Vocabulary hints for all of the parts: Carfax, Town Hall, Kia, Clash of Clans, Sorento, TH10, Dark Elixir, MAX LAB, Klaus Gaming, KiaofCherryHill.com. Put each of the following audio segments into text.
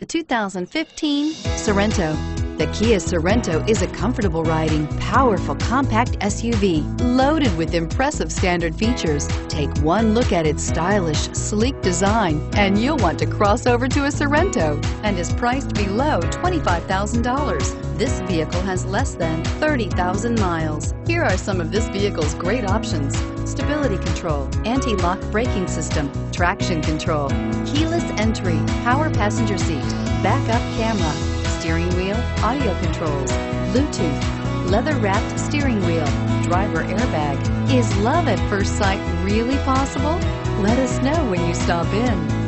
The 2015 Sorento. The Kia Sorento is a comfortable riding, powerful compact SUV loaded with impressive standard features. Take one look at its stylish, sleek design and you'll want to cross over to a Sorento, and is priced below $25,000. This vehicle has less than 30,000 miles. Here are some of this vehicle's great options: stability control, anti-lock braking system, traction control, keyless entry, power passenger seat, backup camera, steering wheel audio controls, Bluetooth, leather-wrapped steering wheel, driver airbag. Is love at first sight really possible? Let us know when you stop in.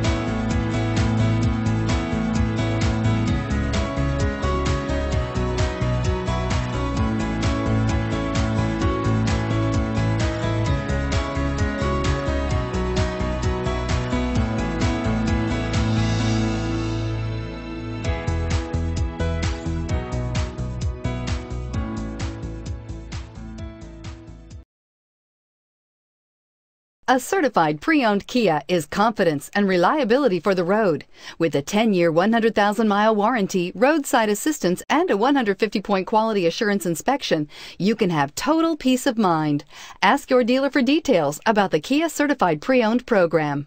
A certified pre-owned Kia is confidence and reliability for the road. With a 10-year, 100,000-mile warranty, roadside assistance, and a 150-point quality assurance inspection, you can have total peace of mind. Ask your dealer for details about the Kia Certified Pre-Owned program.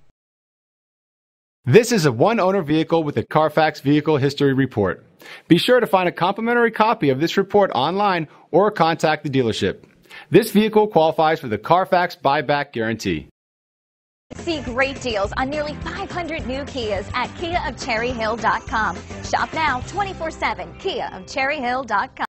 This is a one-owner vehicle with a Carfax Vehicle History Report. Be sure to find a complimentary copy of this report online or contact the dealership. This vehicle qualifies for the Carfax Buyback Guarantee. See great deals on nearly 500 new Kias at KiaofCherryHill.com. Shop now 24/7, KiaofCherryHill.com.